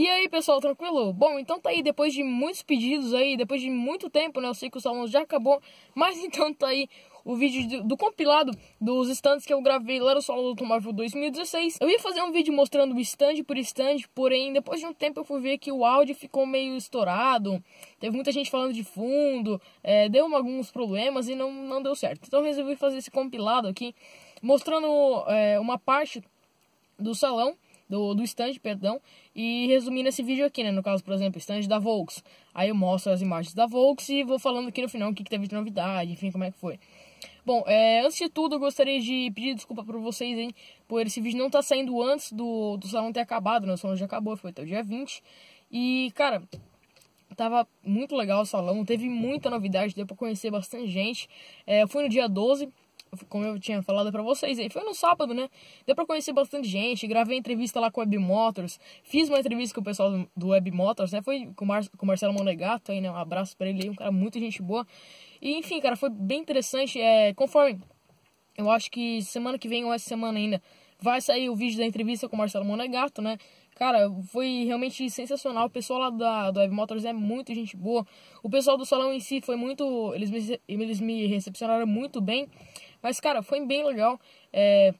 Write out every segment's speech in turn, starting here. E aí, pessoal, tranquilo? Bom, então tá aí, depois de muitos pedidos aí, depois de muito tempo, né, eu sei que o salão já acabou, mas então tá aí o vídeo do compilado dos stands que eu gravei lá no Salão do Automóvel 2016. Eu ia fazer um vídeo mostrando stand por stand, porém, depois de um tempo eu fui ver que o áudio ficou meio estourado, teve muita gente falando de fundo, deu alguns problemas e não deu certo. Então eu resolvi fazer esse compilado aqui, mostrando uma parte do salão, do stand, perdão, e resumindo esse vídeo aqui, né, no caso, por exemplo, stand da Volks, aí eu mostro as imagens da Volks e vou falando aqui no final o que teve de novidade, enfim, como é que foi. Bom, antes de tudo eu gostaria de pedir desculpa para vocês, hein, por esse vídeo não estar saindo antes do salão ter acabado, né, o salão já acabou, foi até o dia 20, e, cara, tava muito legal o salão, teve muita novidade, deu para conhecer bastante gente. Eu fui no dia 12, como eu tinha falado pra vocês, aí foi no sábado, né? Deu pra conhecer bastante gente, gravei entrevista lá com o Web Motors, fiz uma entrevista com o pessoal do Web Motors, né? Foi com o Marcelo Monegato aí, né? Um abraço pra ele aí, um cara muito gente boa. E enfim, cara, foi bem interessante. Conforme eu acho que semana que vem ou essa semana ainda vai sair o vídeo da entrevista com o Marcelo Monegato, né? Cara, foi realmente sensacional. O pessoal lá do Web Motors é muito gente boa. O pessoal do salão em si foi muito... Eles me recepcionaram muito bem. Mas, cara, foi bem legal.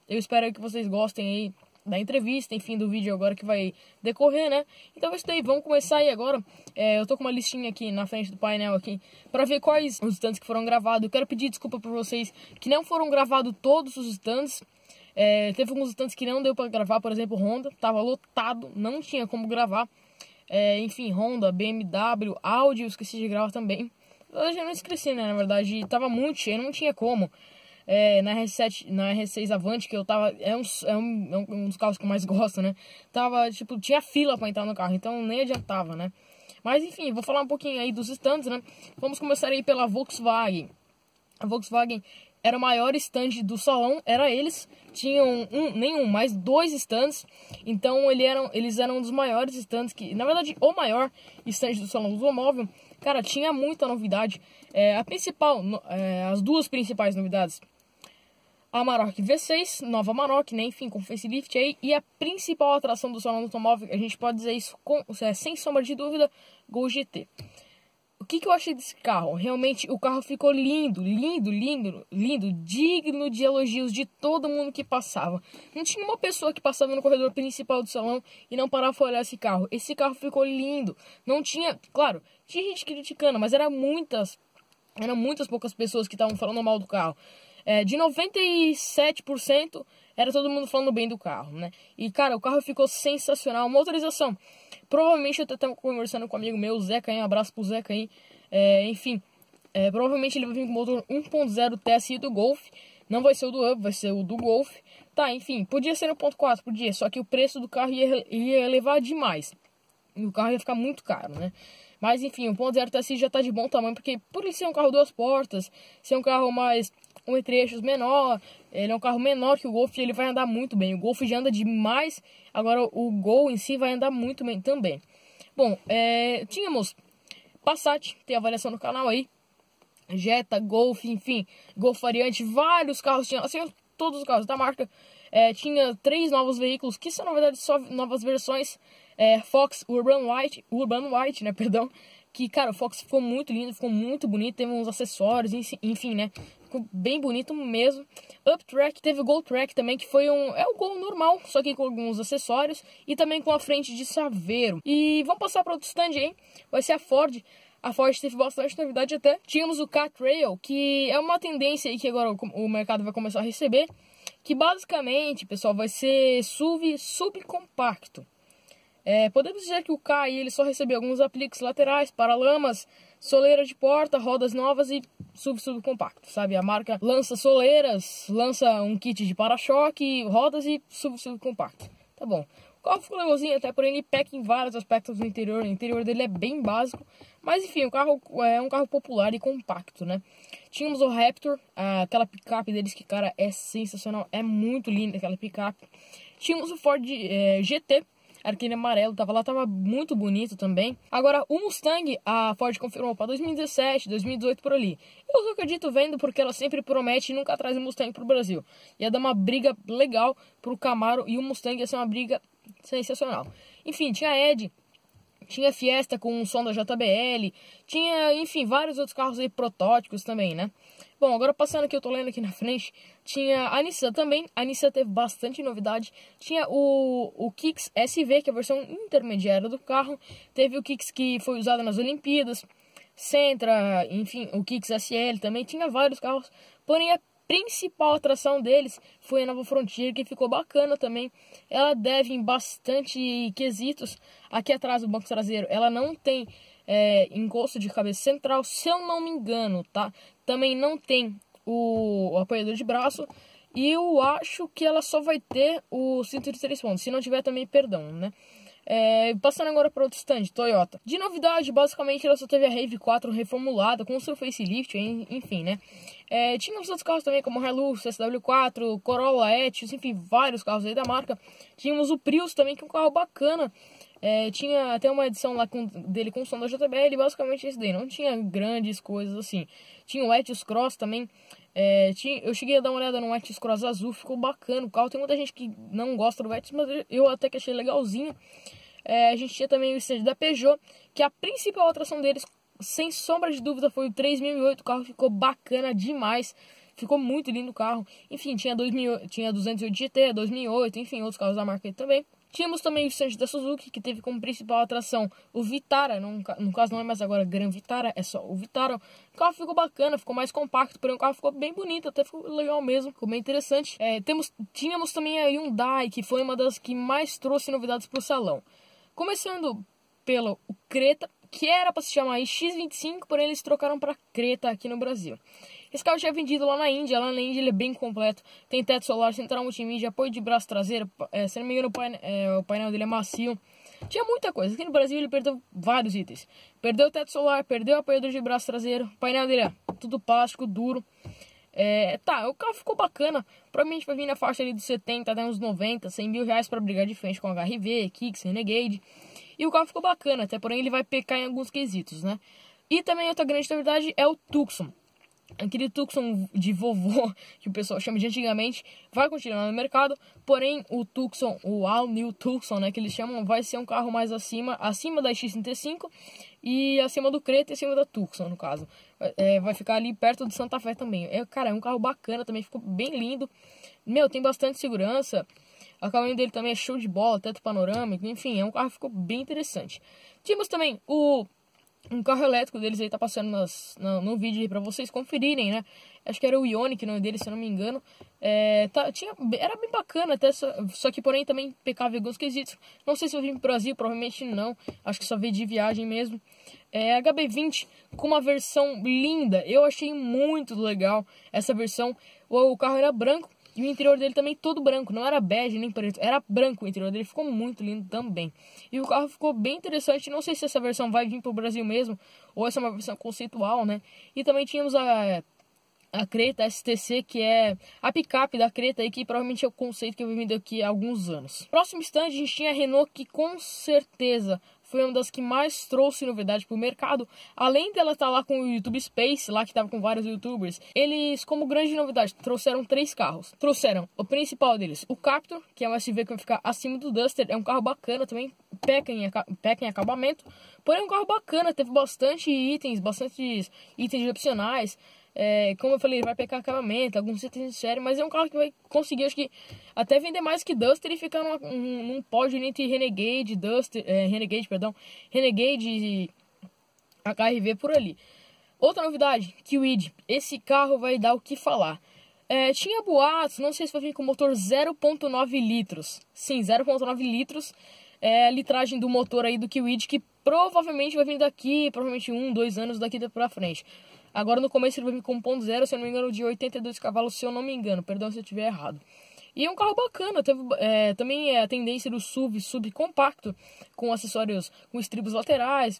Eu espero que vocês gostem aí da entrevista, enfim, do vídeo agora que vai decorrer, né? Então é isso daí, vamos começar aí agora. Eu tô com uma listinha aqui na frente do painel aqui pra ver quais os stands que foram gravados. Eu quero pedir desculpa pra vocês que não foram gravados todos os stands. Teve alguns stands que não deu pra gravar, por exemplo, Honda, tava lotado, não tinha como gravar. Enfim, Honda, BMW, Audi, eu esqueci de gravar também. Eu já não esqueci, né, na verdade, tava muito cheio, não tinha como. Na R7, na R6 Avante, que eu tava, é um dos carros que eu mais gosto, né, tava, tipo, tinha fila pra entrar no carro, então nem adiantava, né. Mas enfim, vou falar um pouquinho aí dos stands, né. Vamos começar aí pela Volkswagen. A Volkswagen era o maior stand do salão, era eles, tinham mais dois stands, então eles eram um dos maiores stands, que na verdade o maior stand do salão do automóvel. Cara, tinha muita novidade, as duas principais novidades: a Amarok V6, nova Amarok, né? Enfim, com facelift aí. E a principal atração do salão do automóvel, a gente pode dizer isso sem sombra de dúvida, Gol GT. O que eu achei desse carro? Realmente o carro ficou lindo, lindo, lindo, lindo, digno de elogios de todo mundo que passava. Não tinha uma pessoa que passava no corredor principal do salão e não parava pra olhar esse carro. Esse carro ficou lindo. Não tinha, claro, tinha gente criticando, mas eram muitas poucas pessoas que estavam falando mal do carro. De 97% era todo mundo falando bem do carro, né? E, cara, o carro ficou sensacional. Motorização, provavelmente eu tô conversando com um amigo meu, o Zeca, hein? Um abraço pro Zeca aí. Enfim, provavelmente ele vai vir com o motor 1.0 TSI do Golf. Não vai ser o do Up, vai ser o do Golf. Tá, enfim, podia ser 1.4, podia. Só que o preço do carro ia elevar demais. E o carro ia ficar muito caro, né? Mas, enfim, o 1.0 TSI já tá de bom tamanho, porque por ele ser um carro duas portas, ser um carro mais... com entre-eixos menor, ele é um carro menor que o Golf e ele vai andar muito bem. O Golf já anda demais, agora o Gol em si vai andar muito bem também. Bom, tínhamos Passat, tem avaliação no canal aí, Jetta, Golf, enfim, Golf variante, vários carros, tinha todos os carros da marca. Tinha três novos veículos, que são na verdade só novas versões, Fox, Urban White, né, perdão. Que, cara, o Fox ficou muito lindo, ficou muito bonito, teve uns acessórios, enfim, né, ficou bem bonito mesmo. Uptrack, teve o Goltrack também, que foi o Gol normal, só que com alguns acessórios e também com a frente de Saveiro. E vamos passar para outro stand aí, vai ser a Ford. A Ford teve bastante novidade até. Tínhamos o K Trail, que é uma tendência aí que agora o mercado vai começar a receber, que basicamente, pessoal, vai ser SUV subcompacto. Podemos dizer que o K aí, ele só recebeu alguns apliques laterais, paralamas, soleira de porta, rodas novas e subcompacto, sabe? A marca lança soleiras, lança um kit de para-choque, rodas e subcompacto. Tá bom. O carro ficou legalzinho, até porém ele peca em vários aspectos do interior. O interior dele é bem básico, mas enfim, o carro é um carro popular e compacto, né? Tínhamos o Raptor, aquela picape deles que, cara, é sensacional, é muito linda aquela picape. Tínhamos o Ford GT. Aquele amarelo, tava muito bonito também. Agora, o Mustang, a Ford confirmou para 2017, 2018 por ali. Eu só acredito vendo, porque ela sempre promete e nunca traz o Mustang pro Brasil. Ia dar uma briga legal pro Camaro e o Mustang ia ser uma briga sensacional. Enfim, tinha a Edge, tinha Fiesta com um som da JBL, tinha, enfim, vários outros carros aí protótipos também, né? Bom, agora passando aqui, eu tô lendo aqui na frente, tinha a Nissan também, a Nissan teve bastante novidade, tinha o Kicks SV, que é a versão intermediária do carro, teve o Kicks que foi usado nas Olimpíadas, Sentra, enfim, o Kicks SL também, tinha vários carros, porém a principal atração deles foi a nova Frontier, que ficou bacana também, ela deve em bastante quesitos, aqui atrás do banco traseiro, ela não tem encosto de cabeça central, se eu não me engano, tá? Também não tem o apoiador de braço. E eu acho que ela só vai ter o cinto de 3 pontos. Se não tiver também, perdão, né? Passando agora para outro stand, Toyota. De novidade, basicamente, ela só teve a Rave 4 reformulada, com seu facelift, enfim, né? Tinha os outros carros também, como Hilux, SW4, Corolla, Etios, enfim, vários carros aí da marca. Tínhamos o Prius também, que é um carro bacana. Tinha até uma edição lá dele com o som da JBL, basicamente isso daí, não tinha grandes coisas assim. Tinha o Etios Cross também, eu cheguei a dar uma olhada no Etios Cross azul, ficou bacana o carro. Tem muita gente que não gosta do Etios, mas eu até que achei legalzinho. A gente tinha também o stand da Peugeot, que a principal atração deles, sem sombra de dúvida, foi o 3008, o carro ficou bacana demais. Ficou muito lindo o carro, enfim, tinha 208 GT, 2008, enfim, outros carros da marca aí também. Tínhamos também o stand da Suzuki, que teve como principal atração o Vitara, no caso não é mais agora Gran Vitara, é só o Vitara. O carro ficou bacana, ficou mais compacto, porém o carro ficou bem bonito, até ficou legal mesmo, ficou bem interessante. Tínhamos também a Hyundai, que foi uma das que mais trouxe novidades para o salão. Começando pelo Creta, que era para se chamar X25, porém eles trocaram para Creta aqui no Brasil. Esse carro já é vendido lá na Índia ele é bem completo, tem teto solar, central multimídia, apoio de braço traseiro, se não me engano o painel dele é macio, tinha muita coisa. Aqui no Brasil ele perdeu vários itens, perdeu o teto solar, perdeu o apoiador de braço traseiro, o painel dele é tudo plástico, duro. O carro ficou bacana, provavelmente vai vir na faixa ali dos 70 até uns 90, 100 mil reais para brigar de frente com HRV, Kicks, Renegade, e o carro ficou bacana, até porém ele vai pecar em alguns quesitos, né? E também outra grande novidade é o Tucson. Aquele Tucson de vovô, que o pessoal chama de antigamente, vai continuar no mercado. Porém, o Tucson, o All New Tucson, né, que eles chamam, vai ser um carro mais acima da X35 e acima do Creta e acima da Tucson, no caso. Vai ficar ali perto de Santa Fé também. Cara, é um carro bacana também, ficou bem lindo. Meu, tem bastante segurança. A caminho dele também é show de bola, teto panorâmico, enfim, é um carro que ficou bem interessante. Tínhamos também um carro elétrico deles aí, tá passando no vídeo aí pra vocês conferirem, né? Acho que era o Ioniq, o nome dele, se eu não me engano. Era bem bacana até, só que porém também pecava em alguns quesitos. Não sei se eu vim pro Brasil, provavelmente não. Acho que só veio de viagem mesmo. HB20 com uma versão linda. Eu achei muito legal essa versão. O carro era branco e o interior dele também todo branco, não era bege nem preto, era branco o interior dele, ficou muito lindo também. E o carro ficou bem interessante, não sei se essa versão vai vir para o Brasil mesmo, ou essa é uma versão conceitual, né? E também tínhamos a Creta STC, que é a picape da Creta, e que provavelmente é o conceito que eu vim daqui a alguns anos. Próximo stand a gente tinha a Renault, que com certeza foi uma das que mais trouxe novidade para o mercado. Além dela estar lá com o YouTube Space, lá que estava com vários youtubers, eles, como grande novidade, trouxeram 3 carros. Trouxeram o principal deles, o Captur, que é um SUV que vai ficar acima do Duster. É um carro bacana também, peca em acabamento, porém é um carro bacana, teve bastante itens opcionais. Como eu falei, ele vai pecar acabamento, alguns itens de série, mas é um carro que vai conseguir, acho que, até vender mais que Duster e ficar num pódio entre Renegade, Renegade e HRV por ali. Outra novidade, Kiwidge. Esse carro vai dar o que falar. Tinha boatos, não sei se vai vir com motor 0.9 litros. Sim, 0.9 litros é a litragem do motor aí do Kiwidge, que provavelmente vai vir daqui, provavelmente 1, 2 anos daqui pra frente. Agora no começo ele vai vir com 1.0, se eu não me engano, de 82 cavalos, se eu não me engano, perdão se eu estiver errado. E é um carro bacana, também é a tendência do SUV subcompacto, com acessórios, com estribos laterais,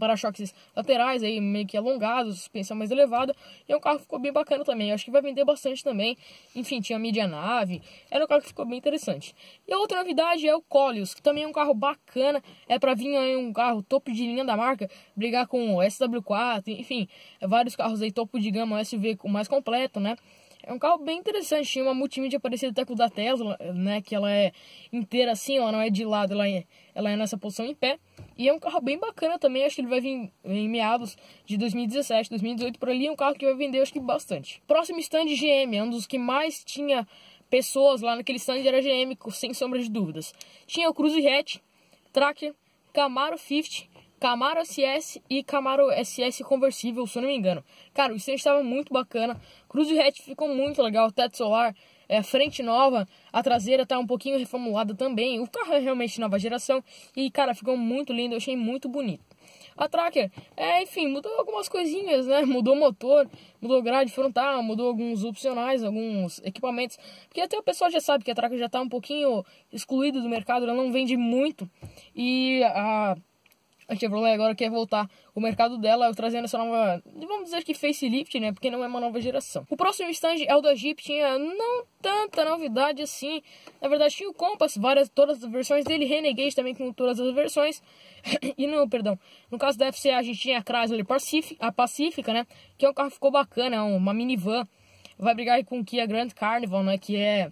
para-choques laterais, aí meio que alongados, suspensão mais elevada. E é um carro que ficou bem bacana também, acho que vai vender bastante também. Enfim, tinha mídia nave, era um carro que ficou bem interessante. E a outra novidade é o Koleos, que também é um carro bacana, é para vir aí um carro topo de linha da marca, brigar com o SW4, enfim, vários carros aí topo de gama, SUV mais completo, né? É um carro bem interessante, tinha uma multimídia parecida até com o da Tesla, né, que ela é inteira assim, ela não é de lado, ela é nessa posição em pé. E é um carro bem bacana também, acho que ele vai vir em meados de 2017, 2018, por ali. É um carro que vai vender, acho que, bastante. Próximo stand GM, é um dos que mais tinha pessoas lá naquele stand, era GM, sem sombra de dúvidas. Tinha o Cruze Hatch, Tracker, Camaro 50, Camaro SS e Camaro SS conversível, se eu não me engano. Cara, o stand estava muito bacana. Cruze Hatch ficou muito legal, teto solar, frente nova, a traseira tá um pouquinho reformulada também. O carro é realmente nova geração e, cara, ficou muito lindo, eu achei muito bonito. A Tracker, enfim, mudou algumas coisinhas, né? Mudou o motor, mudou grade frontal, mudou alguns opcionais, alguns equipamentos. Porque até o pessoal já sabe que a Tracker já tá um pouquinho excluída do mercado, ela não vende muito. E a Chevrolet agora quer voltar o mercado dela, trazendo essa nova, vamos dizer que facelift, né? Porque não é uma nova geração. O próximo stand é o da Jeep, tinha não tanta novidade assim. Na verdade tinha o Compass, todas as versões dele, Renegade também com todas as versões. E no caso da FCA a gente tinha a Chrysler Pacifica, né? Que é um carro que ficou bacana, é uma minivan. Vai brigar com o Kia Grand Carnival, né? Que é...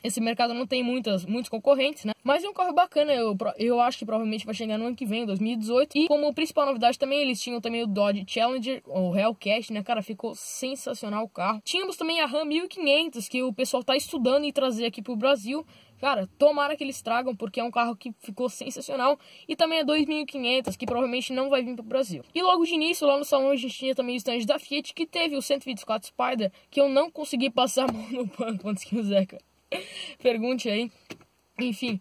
Esse mercado não tem muitos concorrentes, né? Mas é um carro bacana, eu acho que provavelmente vai chegar no ano que vem, 2018. E como principal novidade também, eles tinham também o Dodge Challenger, o Hellcat, né? Cara, ficou sensacional o carro. Tínhamos também a Ram 1500, que o pessoal tá estudando em trazer aqui pro Brasil. Cara, tomara que eles tragam, porque é um carro que ficou sensacional. E também a 2500, que provavelmente não vai vir para o Brasil. E logo de início, lá no salão, a gente tinha também o stand da Fiat, que teve o 124 Spider, que eu não consegui passar a mão no banco antes que o Zeca pergunte aí. Enfim,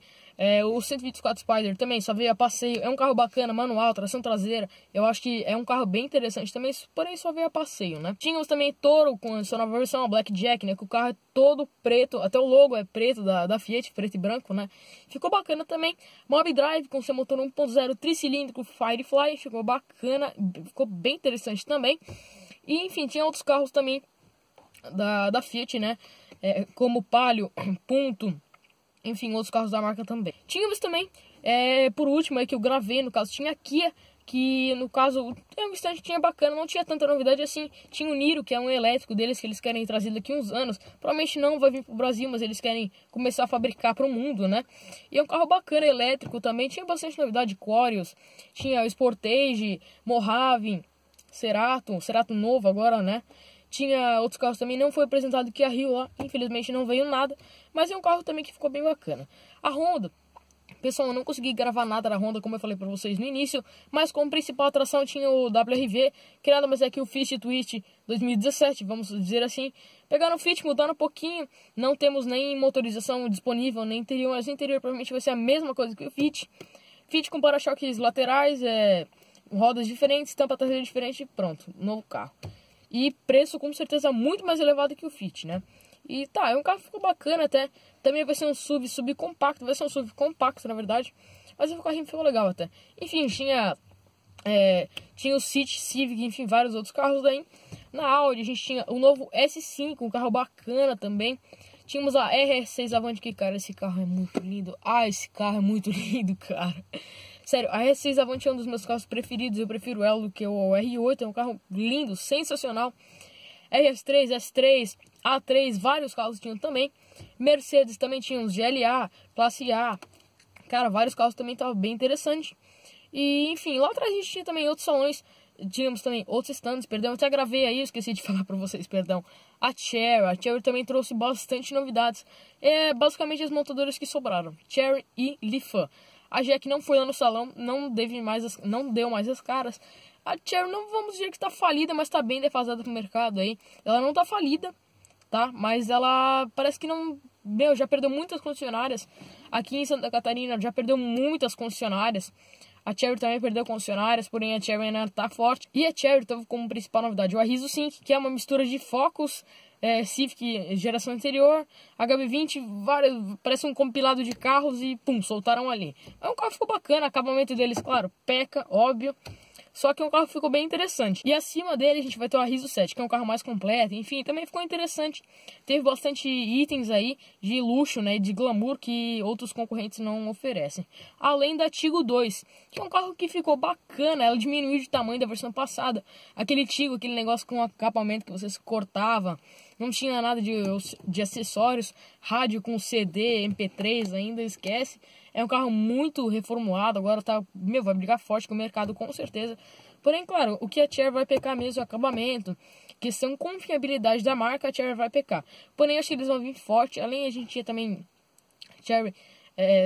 o 124 Spider também só veio a passeio. É um carro bacana, manual, tração traseira. Eu acho que é um carro bem interessante também, porém só veio a passeio, né? Tínhamos também Toro com a sua nova versão, a Blackjack, né? Que o carro é todo preto, até o logo é preto da Fiat, preto e branco, né? Ficou bacana também. Mob Drive com seu motor 1.0 tricilíndrico Firefly, ficou bacana, ficou bem interessante também. E enfim, tinha outros carros também da Fiat, né? Como Palio, Punto, enfim, outros carros da marca também. Tínhamos também, por último, que eu gravei, no caso, tinha a Kia, que no caso é um stand que tinha bacana, não tinha tanta novidade assim. Tinha o Niro, que é um elétrico deles, que eles querem trazer daqui uns anos. Provavelmente não vai vir pro Brasil, mas eles querem começar a fabricar pro mundo, né? E é um carro bacana, elétrico também. Tinha bastante novidade, Quarius, tinha o Sportage, Mojave, Cerato novo agora, né? Tinha outros carros também, não foi apresentado que a Rio lá, infelizmente não veio nada, mas é um carro também que ficou bem bacana. A Honda, pessoal, eu não consegui gravar nada da Honda, como eu falei pra vocês no início, mas como principal atração tinha o WRV, que nada mais é que o Fiat Twist 2017, vamos dizer assim. Pegaram o Fiat, mudaram um pouquinho, não temos nem motorização disponível, nem interior, mas o interior provavelmente vai ser a mesma coisa que o Fiat. Fiat com para-choques laterais, rodas diferentes, tampa traseira diferente, pronto, novo carro. E preço com certeza muito mais elevado que o Fit, né? E tá, é um carro que ficou bacana até. Também vai ser um SUV subcompacto, vai ser um SUV compacto na verdade. Mas o carrinho ficou legal até. Enfim, tinha o City, Civic, enfim, vários outros carros daí. Na Audi a gente tinha o novo S5, um carro bacana também. Tínhamos a RR6 Avante, que cara, esse carro é muito lindo. Ah, esse carro é muito lindo, cara. Sério, a RR6 Avante é um dos meus carros preferidos, eu prefiro ela do que o R8, é um carro lindo, sensacional. RS3, S3, A3, vários carros tinham também. Mercedes também tinha uns GLA, Classe A, cara, vários carros também estavam bem interessante. E enfim, lá atrás a gente tinha também outros salões, tínhamos também outros stands, perdão, eu até gravei aí, eu esqueci de falar pra vocês, perdão. A Chery também trouxe bastante novidades, basicamente as montadoras que sobraram, Chery e Lifan. A Jack não foi lá no salão, não deu mais as caras. A Chery não vamos dizer que tá falida, mas tá bem defasada pro mercado aí. Ela não tá falida, tá? Mas ela parece que não... Meu, já perdeu muitas concessionárias. Aqui em Santa Catarina já perdeu muitas concessionárias. A Chery também perdeu concessionárias, porém a Chery ainda tá forte. E a Chery teve como principal novidade o Arrizo 5, que é uma mistura de Focus... Civic geração anterior, HB20, parece um compilado de carros e pum, soltaram ali. É um carro que ficou bacana, acabamento deles, claro, peca, óbvio. Só que é um carro que ficou bem interessante. E acima dele a gente vai ter o Arrizo 7, que é um carro mais completo, enfim, também ficou interessante. Teve bastante itens aí de luxo, né, de glamour que outros concorrentes não oferecem. Além da Tigo 2, que é um carro que ficou bacana, ela diminuiu de tamanho da versão passada. Aquele Tigo, aquele negócio com acabamento que você cortava, não tinha nada de acessórios, rádio com CD, MP3 ainda, esquece. É um carro muito reformulado, agora tá, meu, vai brigar forte com o mercado, com certeza. Porém, claro, o que a Tier vai pecar mesmo é o acabamento, questão de confiabilidade da marca, a Tier vai pecar. Porém, acho que eles vão vir forte, além a gente tinha também Tier,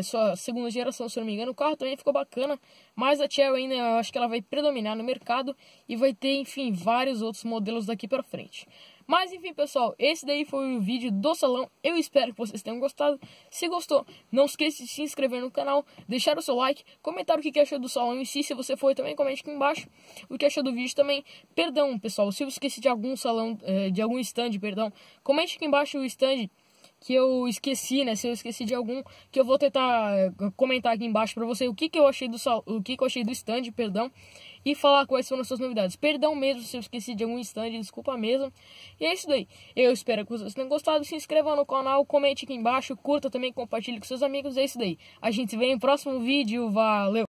sua segunda geração, se não me engano, o carro também ficou bacana, mas a Chery ainda, eu acho que ela vai predominar no mercado e vai ter, enfim, vários outros modelos daqui para frente. Mas, enfim, pessoal, esse daí foi o vídeo do salão, eu espero que vocês tenham gostado. Se gostou, não esqueça de se inscrever no canal, deixar o seu like, comentar o que achou do salão em si, se você foi também, comente aqui embaixo o que achou do vídeo também. Perdão, pessoal, se eu esqueci de algum salão, de algum stand, perdão, comente aqui embaixo o stand que eu esqueci, né? Se eu esqueci de algum, que eu vou tentar comentar aqui embaixo pra você o que eu achei do stand, perdão, e falar quais foram as suas novidades. Perdão mesmo se eu esqueci de algum stand, desculpa mesmo. E é isso daí. Eu espero que vocês tenham gostado. Se inscrevam no canal, comente aqui embaixo, curta também, compartilhe com seus amigos. É isso daí. A gente se vê no próximo vídeo. Valeu!